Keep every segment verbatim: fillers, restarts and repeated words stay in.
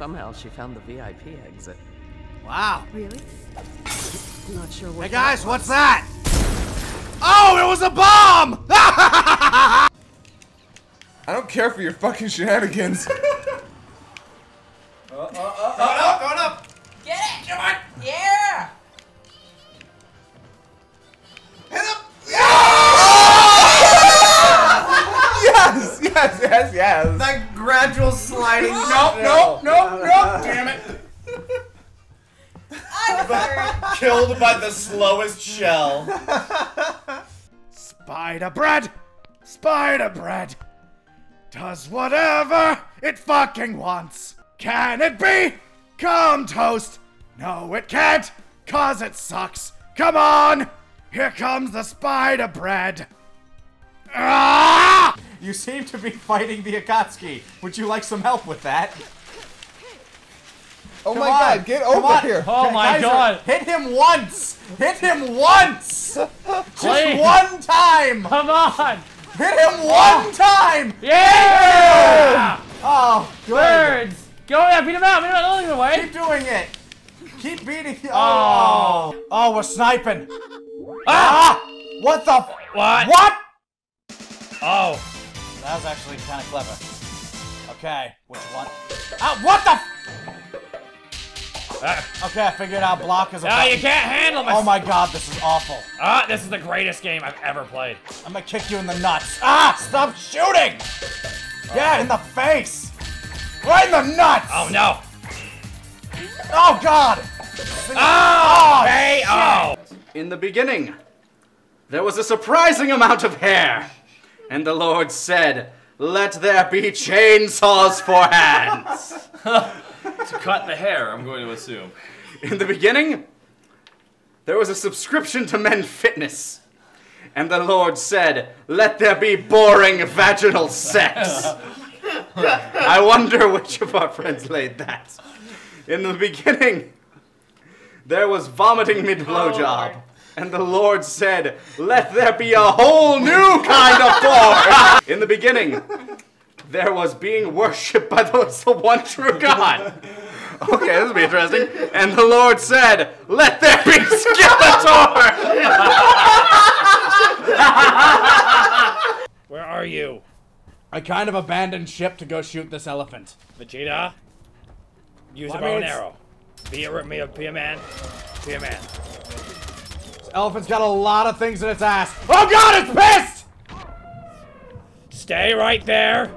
Somehow she found the V I P exit. Wow. Really? Not sure what. Hey guys, what's that? Oh, it was a bomb! I don't care for your fucking shenanigans. uh, uh, uh, uh, going up, going up! Get it! Come on! Yeah! Hit him! Yes! Yes, yes, yes! That gradual sliding. Nope, nope, nope, nope! Damn it! Killed by the slowest shell. Spider bread, spider bread, does whatever it fucking wants. Can it be? Come toast. No, it can't, cause it sucks. Come on, here comes the spider bread. Ah! You seem to be fighting the Akatsuki. Would you like some help with that? Oh my god, get over here! Oh my god! Hit him once! Hit him once! Just one time! Come on! Hit him one time! Yeah! Oh, good. Birds! Go there, beat him out! Beat him out! Don't leave him away! Keep doing it! Keep beating him! Oh! Oh, we're sniping! Ah! What the? What? What? Oh. That was actually kind of clever. Okay, which one? Ah, what the? Uh, okay, I figured out block is a button. No, you can't handle this! Oh my god, this is awful. Ah, uh, this is the greatest game I've ever played. I'm gonna kick you in the nuts. Ah! Stop shooting! Uh, yeah, in the face! Right in the nuts! Oh no! Oh god! Oh! K O! In the beginning, there was a surprising amount of hair. And the Lord said, let there be chainsaws for hands. To cut the hair, I'm going to assume. In the beginning, there was a subscription to Men's Fitness. And the Lord said, let there be boring vaginal sex. I wonder which of our friends laid that. In the beginning, there was vomiting mid-blowjob. Oh, and the Lord said, let there be a whole new kind of porn. In the beginning, there was being worshipped by the, the one true God. Okay, this will be interesting. And the Lord said, let there be Skeletor! Where are you? I kind of abandoned ship to go shoot this elephant. Vegeta, use well, a bow and arrow. Be a, be, a, be a man. Be a man. This elephant's got a lot of things in its ass. Oh god, it's pissed! Stay right there.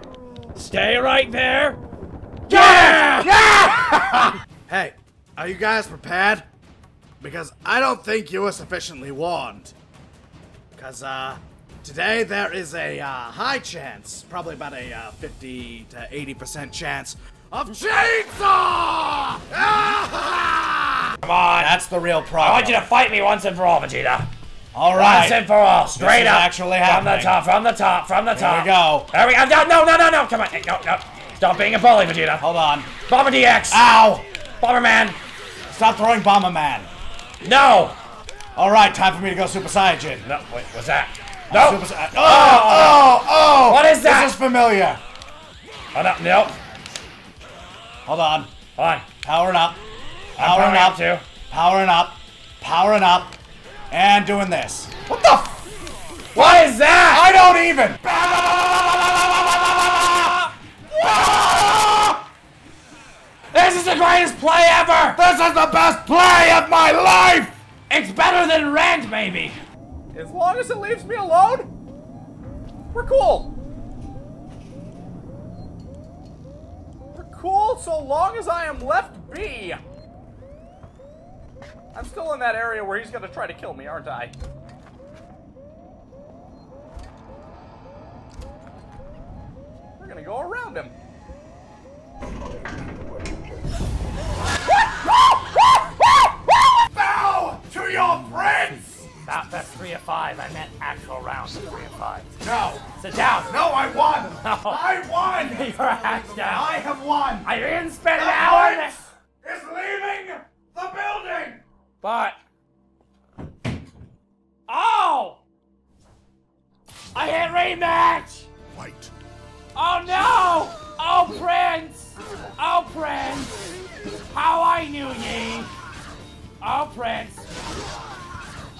Stay right there! Yeah! Yeah! Hey, are you guys prepared? Because I don't think you were sufficiently warned. Because, uh, today there is a uh, high chance, probably about a uh, fifty to eighty percent chance, of chainsaw! Come on! That's the real problem. I want you to fight me once and for all, Vegeta. All right. Once and for all, straight up. Actually from the top, from the top, from the top. Here we go. There we go. No, no, no, no, no. Come on. No, no. Stop being a bully, Vegeta. Hold on. Bomber D X. Ow. Bomberman. Stop throwing Bomberman. No. All right, time for me to go Super Saiyan. No, wait, what's that? No. Nope. Super Saiyan. Oh, oh, oh, oh. What is that? This is familiar. Hold up. Nope. Hold on. Hold on. Powering up. Powering up. Too. Powering up. Powering up. And doing this. What the f- What is that? I don't even. This is the greatest play ever. This is the best play of my life. It's better than Rand, maybe. As long as it leaves me alone, we're cool. We're cool so long as I am left be. I'm still in that area where he's gonna try to kill me, aren't I? We're gonna go around him. Bow to your prince! Stop, that's three of five. I meant actual rounds of three of five. No! Sit down! No, I won! No. I won! You're hacked out. I have won! I didn't spend an hour next! Is leaving the building! But oh! I hit rematch! Fight! Oh no! Oh Prince! Oh, Prince! How I knew ye! Oh, Prince!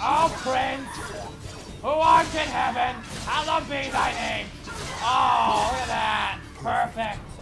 Oh, Prince! Who art in heaven, hallowed be thy name! Oh, look at that! Perfect!